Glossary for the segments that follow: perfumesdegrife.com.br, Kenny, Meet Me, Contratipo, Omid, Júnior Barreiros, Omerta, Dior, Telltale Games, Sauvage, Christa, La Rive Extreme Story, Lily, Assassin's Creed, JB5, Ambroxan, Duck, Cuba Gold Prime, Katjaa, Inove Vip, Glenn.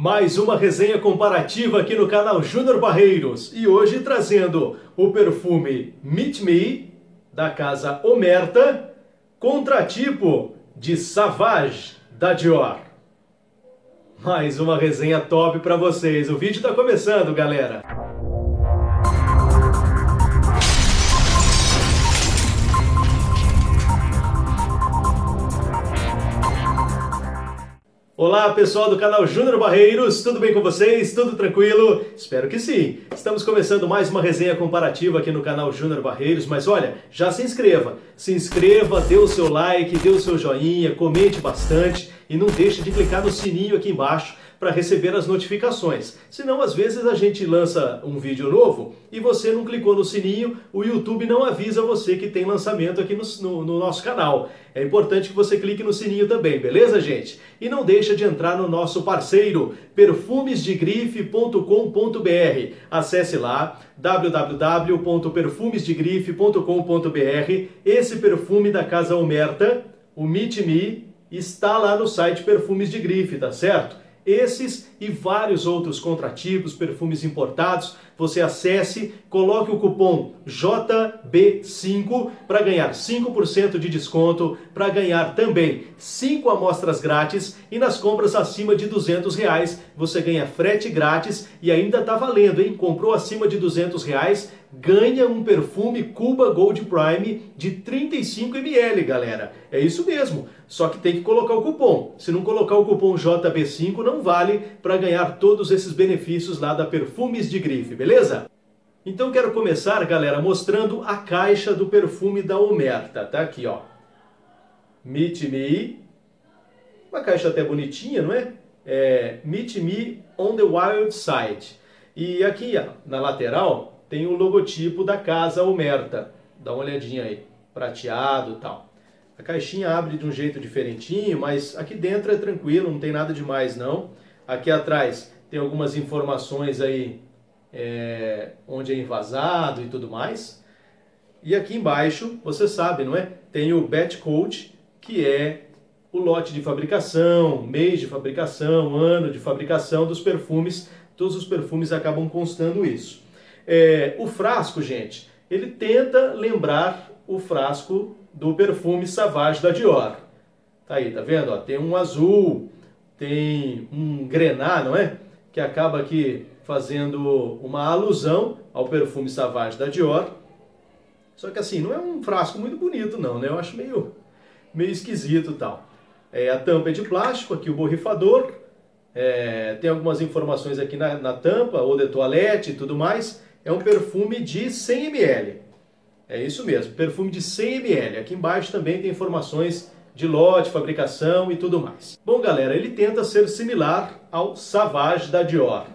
Mais uma resenha comparativa aqui no canal Júnior Barreiros e hoje trazendo o perfume Meet Me da casa Omerta, contratipo de Sauvage da Dior. Mais uma resenha top para vocês. O vídeo está começando, galera. Olá pessoal do canal Júnior Barreiros, tudo bem com vocês? Tudo tranquilo? Espero que sim! Estamos começando mais uma resenha comparativa aqui no canal Júnior Barreiros, mas olha, já se inscreva, dê o seu like, dê o seu joinha, comente bastante e não deixe de clicar no sininho aqui embaixo para receber as notificações. Senão, às vezes a gente lança um vídeo novo e você não clicou no sininho, o YouTube não avisa você que tem lançamento aqui no nosso canal. É importante que você clique no sininho também, beleza, gente? E não deixa de entrar no nosso parceiro, perfumesdegrife.com.br. Acesse lá, www.perfumesdegrife.com.br. Esse perfume da casa Omerta, o Meet Me, está lá no site Perfumes de Grife, tá certo? Esses e vários outros contratipos, perfumes importados, você acesse, coloque o cupom JB5 para ganhar 5% de desconto, para ganhar também 5 amostras grátis e nas compras acima de R$200 você ganha frete grátis e ainda tá valendo, hein? Comprou acima de R$200, ganha um perfume Cuba Gold Prime de 35 ml, galera. É isso mesmo, só que tem que colocar o cupom. Se não colocar o cupom JB5, não vale para ganhar todos esses benefícios lá da Perfumes de Grife, beleza? Então quero começar, galera, mostrando a caixa do perfume da Omerta. Tá aqui, ó. Meet Me. Uma caixa até bonitinha, não é? É Meet Me on the Wild Side. E aqui, ó, na lateral tem o logotipo da casa Omerta. Dá uma olhadinha aí, prateado e tal. A caixinha abre de um jeito diferentinho, mas aqui dentro é tranquilo, não tem nada demais não. Aqui atrás tem algumas informações aí, onde é envasado e tudo mais. E aqui embaixo, você sabe, não é? Tem o batch code, que é o lote de fabricação, mês de fabricação, ano de fabricação dos perfumes. Todos os perfumes acabam constando isso. O frasco, gente, ele tenta lembrar o frasco do perfume Sauvage da Dior. Tá aí, tá vendo? Ó, tem um azul, tem um grená, não é? Que acaba aqui fazendo uma alusão ao perfume Sauvage da Dior. Só que assim, não é um frasco muito bonito não, né? Eu acho meio esquisito e tal. A tampa é de plástico, aqui o borrifador. Tem algumas informações aqui na tampa, ou de toilette e tudo mais. É um perfume de 100 ml. É isso mesmo, perfume de 100 ml. Aqui embaixo também tem informações de lote, fabricação e tudo mais. Bom, galera, ele tenta ser similar ao Sauvage da Dior.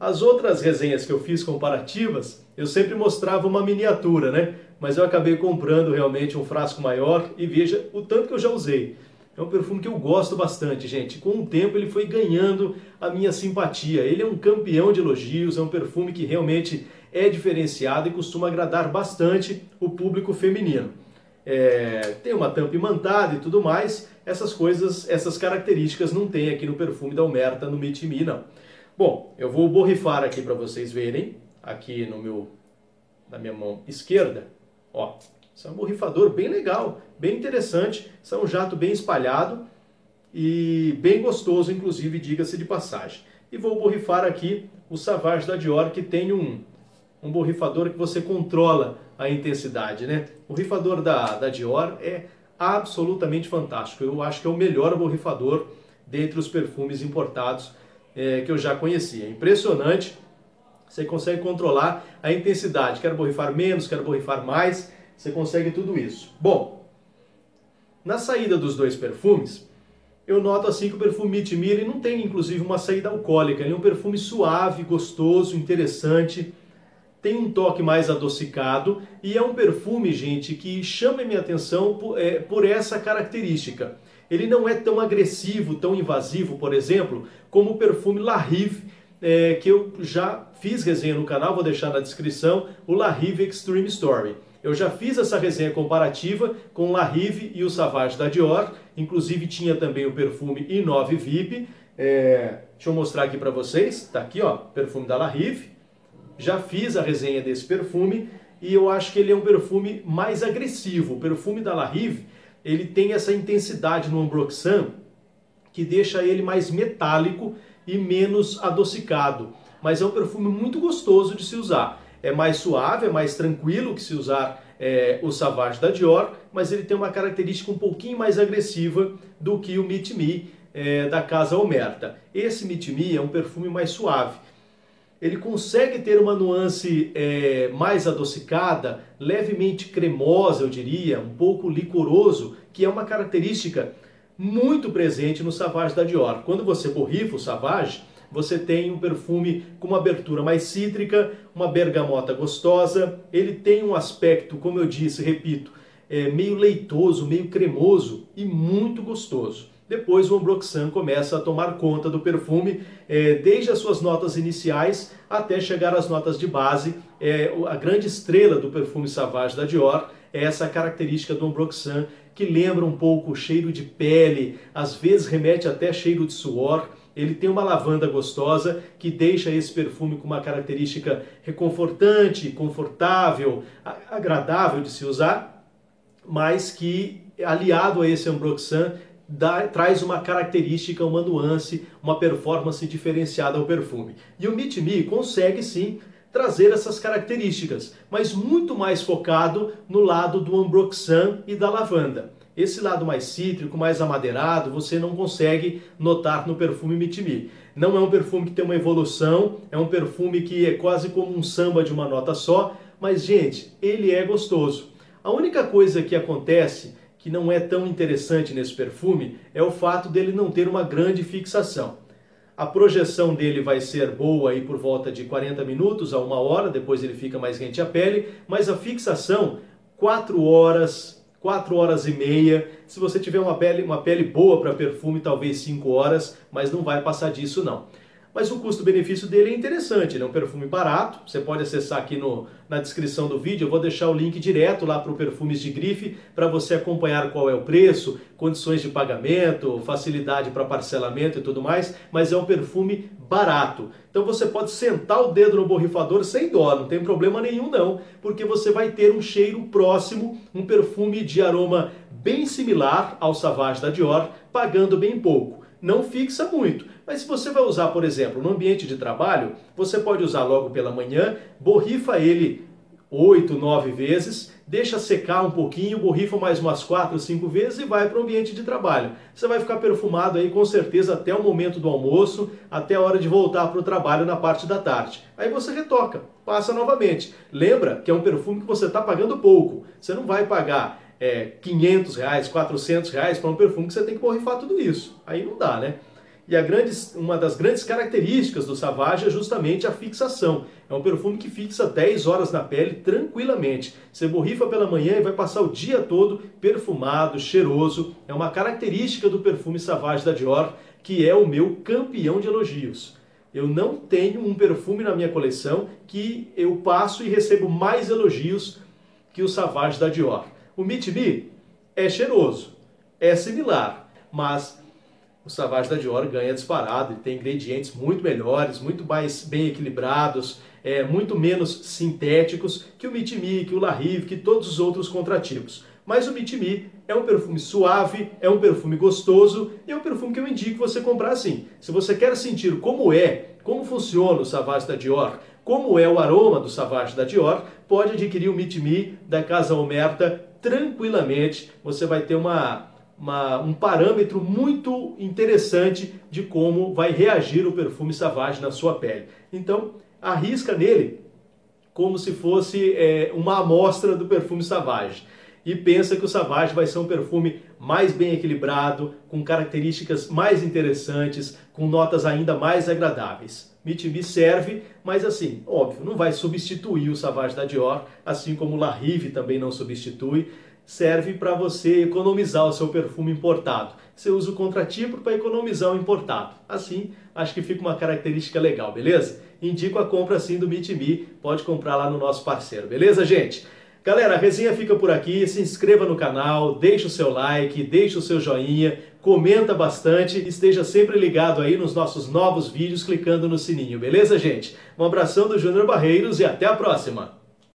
As outras resenhas que eu fiz comparativas, eu sempre mostrava uma miniatura, né? Mas eu acabei comprando realmente um frasco maior e veja o tanto que eu já usei. É um perfume que eu gosto bastante, gente. Com o tempo ele foi ganhando a minha simpatia. Ele é um campeão de elogios, é um perfume que realmente é diferenciado e costuma agradar bastante o público feminino. Tem uma tampa imantada e tudo mais. Essas coisas, essas características não tem aqui no perfume da Omerta, no Meet Me, não. Bom, eu vou borrifar aqui para vocês verem, aqui na minha mão esquerda, ó. Isso é um borrifador bem legal, bem interessante. Isso é um jato bem espalhado e bem gostoso, inclusive, diga-se de passagem. E vou borrifar aqui o Sauvage da Dior, que tem um borrifador que você controla a intensidade, né? O borrifador da Dior é absolutamente fantástico. Eu acho que é o melhor borrifador dentre os perfumes importados que eu já conheci. É impressionante, você consegue controlar a intensidade. Quero borrifar menos, quero borrifar mais. Você consegue tudo isso. Bom, na saída dos dois perfumes, eu noto assim que o perfume Meet Me, ele não tem, inclusive, uma saída alcoólica. Ele é um perfume suave, gostoso, interessante. Tem um toque mais adocicado. E é um perfume, gente, que chama minha atenção por essa característica. Ele não é tão agressivo, tão invasivo, por exemplo, como o perfume La Rive, que eu já fiz resenha no canal, vou deixar na descrição, o La Rive Extreme Story. Eu já fiz essa resenha comparativa com La Rive e o Sauvage da Dior, inclusive tinha também o perfume Inove Vip, Deixa eu mostrar aqui para vocês, tá aqui ó, perfume da La Rive. Já fiz a resenha desse perfume e eu acho que ele é um perfume mais agressivo. O perfume da La Rive, ele tem essa intensidade no Ambroxan que deixa ele mais metálico e menos adocicado. Mas é um perfume muito gostoso de se usar. É mais suave, é mais tranquilo que se usar o Sauvage da Dior, mas ele tem uma característica um pouquinho mais agressiva do que o Meet Me da casa Omerta. Esse Meet Me é um perfume mais suave. Ele consegue ter uma nuance mais adocicada, levemente cremosa, eu diria, um pouco licoroso, que é uma característica muito presente no Sauvage da Dior. Quando você borrifa o Sauvage, você tem um perfume com uma abertura mais cítrica, uma bergamota gostosa. Ele tem um aspecto, como eu disse, repito, meio leitoso, meio cremoso e muito gostoso. Depois o Ambroxan começa a tomar conta do perfume, desde as suas notas iniciais até chegar às notas de base. A grande estrela do perfume Sauvage da Dior é essa característica do Ambroxan, que lembra um pouco o cheiro de pele, às vezes remete até cheiro de suor. Ele tem uma lavanda gostosa que deixa esse perfume com uma característica reconfortante, confortável, agradável de se usar, mas que, aliado a esse Ambroxan, traz uma característica, uma nuance, uma performance diferenciada ao perfume. E o Meet Me consegue sim trazer essas características, mas muito mais focado no lado do Ambroxan e da lavanda. Esse lado mais cítrico, mais amadeirado, você não consegue notar no perfume Meet Me. Não é um perfume que tem uma evolução, é um perfume que é quase como um samba de uma nota só, mas, gente, ele é gostoso. A única coisa que acontece, que não é tão interessante nesse perfume, é o fato dele não ter uma grande fixação. A projeção dele vai ser boa aí por volta de 40 minutos a 1 hora, depois ele fica mais quente à pele, mas a fixação, 4 horas... 4 horas e meia, se você tiver uma pele boa para perfume, talvez 5 horas, mas não vai passar disso não. Mas o custo-benefício dele é interessante, ele é um perfume barato, você pode acessar aqui na descrição do vídeo, eu vou deixar o link direto lá para o Perfumes de Grife, para você acompanhar qual é o preço, condições de pagamento, facilidade para parcelamento e tudo mais, mas é um perfume barato. Então você pode sentar o dedo no borrifador sem dó, não tem problema nenhum não, porque você vai ter um cheiro próximo, um perfume de aroma bem similar ao Sauvage da Dior, pagando bem pouco. Não fixa muito, mas se você vai usar, por exemplo, no ambiente de trabalho, você pode usar logo pela manhã, borrifa ele 8, 9 vezes, deixa secar um pouquinho, borrifa mais umas 4, 5 vezes e vai para o ambiente de trabalho. Você vai ficar perfumado aí com certeza até o momento do almoço, até a hora de voltar para o trabalho na parte da tarde. Aí você retoca, passa novamente. Lembra que é um perfume que você está pagando pouco, você não vai pagar R$500, R$400 para um perfume que você tem que borrifar tudo isso. Aí não dá, né? E uma das grandes características do Sauvage é justamente a fixação. É um perfume que fixa 10 horas na pele tranquilamente. Você borrifa pela manhã e vai passar o dia todo perfumado, cheiroso. É uma característica do perfume Sauvage da Dior, que é o meu campeão de elogios. Eu não tenho um perfume na minha coleção que eu passo e recebo mais elogios que o Sauvage da Dior. O Meet Me é cheiroso, é similar, mas o Sauvage da Dior ganha disparado, ele tem ingredientes muito melhores, muito mais bem equilibrados, muito menos sintéticos que o Meet Me, que o La Rive, que todos os outros contratipos. Mas o Meet Me é um perfume suave, é um perfume gostoso e é um perfume que eu indico você comprar sim. Se você quer sentir como funciona o Sauvage da Dior, como é o aroma do Sauvage da Dior, pode adquirir o Meet Me da Casa Omerta tranquilamente. Você vai ter um parâmetro muito interessante de como vai reagir o perfume Sauvage na sua pele. Então, arrisca nele como se fosse uma amostra do perfume Sauvage. E pensa que o Sauvage vai ser um perfume mais bem equilibrado, com características mais interessantes, com notas ainda mais agradáveis. Meet Me serve, mas assim, óbvio, não vai substituir o Sauvage da Dior, assim como o La Rive também não substitui. Serve para você economizar o seu perfume importado. Você usa o contratipo para economizar o importado. Assim, acho que fica uma característica legal, beleza? Indico a compra sim do Meet Me, pode comprar lá no nosso parceiro, beleza, gente? Galera, a resenha fica por aqui, se inscreva no canal, deixa o seu like, deixa o seu joinha, comenta bastante, esteja sempre ligado aí nos nossos novos vídeos, clicando no sininho, beleza, gente? Um abração do Júnior Barreiros e até a próxima!